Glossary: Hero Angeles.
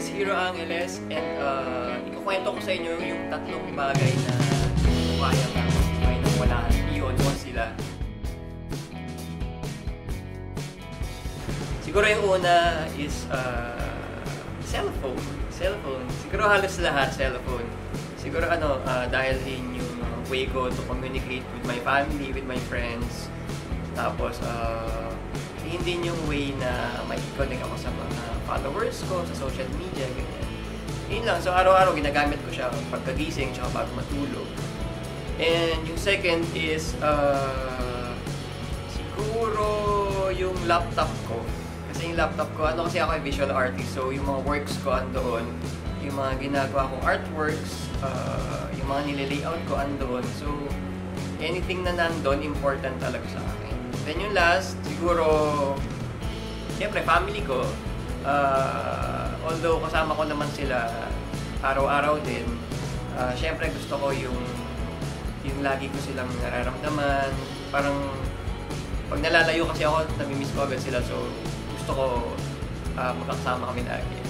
is Hero Angeles, and ikukwento ko sa inyo yung tatlong bagay na kaya ko nang wala iyon ko sila. Siguro yung una is cellphone. Siguro halos lahat cellphone. Siguro dahil yun yung way ko to communicate with my family, with my friends. Tapos yun din yung way na mag-connect ako sa mga followers ko sa social media, ganyan. Yun lang. So araw-araw ginagamit ko siya pagkagising tsaka bago matulog. And yung second is siguro yung laptop ko. Kasi yung laptop ko, kasi ako ay visual artist. So yung mga works ko andoon, yung mga ginagawa kong artworks, yung mga nililayout ko andoon. So anything na nandoon important talaga sa akin. Then yung last, siguro siyempre family ko. Although kasama ko naman sila araw-araw din, siyempre gusto ko yung lagi ko silang nararamdaman. Parang pag nalalayo kasi ako, nami-miss ko agad sila. So gusto ko magkakasama kami lagi.